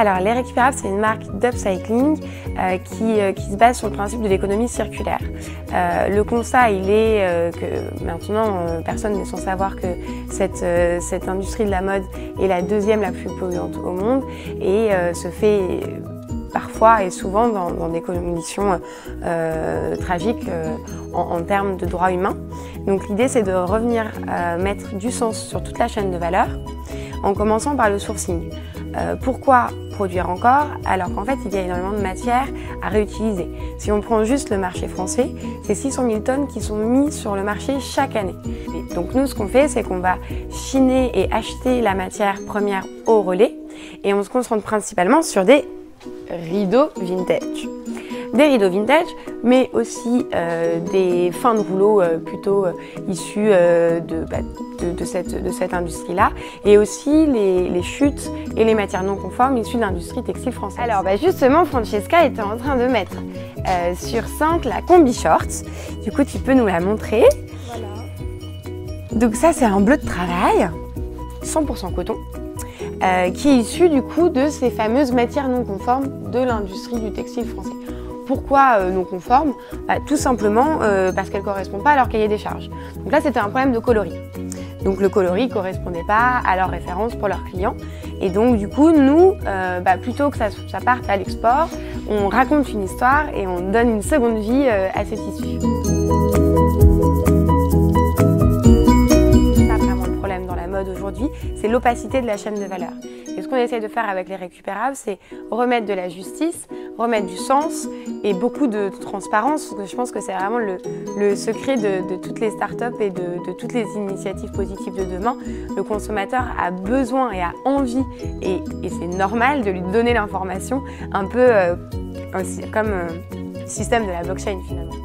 Alors, Les Récupérables, c'est une marque d'upcycling qui se base sur le principe de l'économie circulaire. Le constat, il est que maintenant, personne n'est sans savoir que cette industrie de la mode est la deuxième la plus polluante au monde et se fait parfois et souvent dans des conditions tragiques en termes de droits humains. Donc l'idée, c'est de revenir mettre du sens sur toute la chaîne de valeur en commençant par le sourcing. Pourquoi produire encore alors qu'en fait il y a énormément de matière à réutiliser? Si on prend juste le marché français, c'est 600 000 tonnes qui sont mises sur le marché chaque année. Et donc nous, ce qu'on fait, c'est qu'on va chiner et acheter la matière première au relais et on se concentre principalement sur des rideaux vintage. Des rideaux vintage, mais aussi des fins de rouleaux plutôt issus de cette industrie-là, et aussi les chutes et les matières non conformes issues de l'industrie textile française. Alors justement, Francesca était en train de mettre sur 5 la combi short. Du coup, tu peux nous la montrer. Voilà. Donc ça, c'est un bleu de travail, 100% coton. Qui est issu du coup de ces fameuses matières non conformes de l'industrie du textile français. Pourquoi non conformes? Tout simplement parce qu'elles ne correspondent pas à leur cahier des charges. Donc là, c'était un problème de coloris. Donc le coloris ne correspondait pas à leur référence pour leurs clients. Et donc du coup, nous, plutôt que ça parte à l'export, on raconte une histoire et on donne une seconde vie à ces tissus. Aujourd'hui, c'est l'opacité de la chaîne de valeur. Et ce qu'on essaie de faire avec Les Récupérables, c'est remettre de la justice, remettre du sens et beaucoup de transparence. Je pense que c'est vraiment le secret de toutes les startups et de toutes les initiatives positives de demain. Le consommateur a besoin et a envie, et c'est normal de lui donner l'information, un peu aussi comme le système de la blockchain finalement.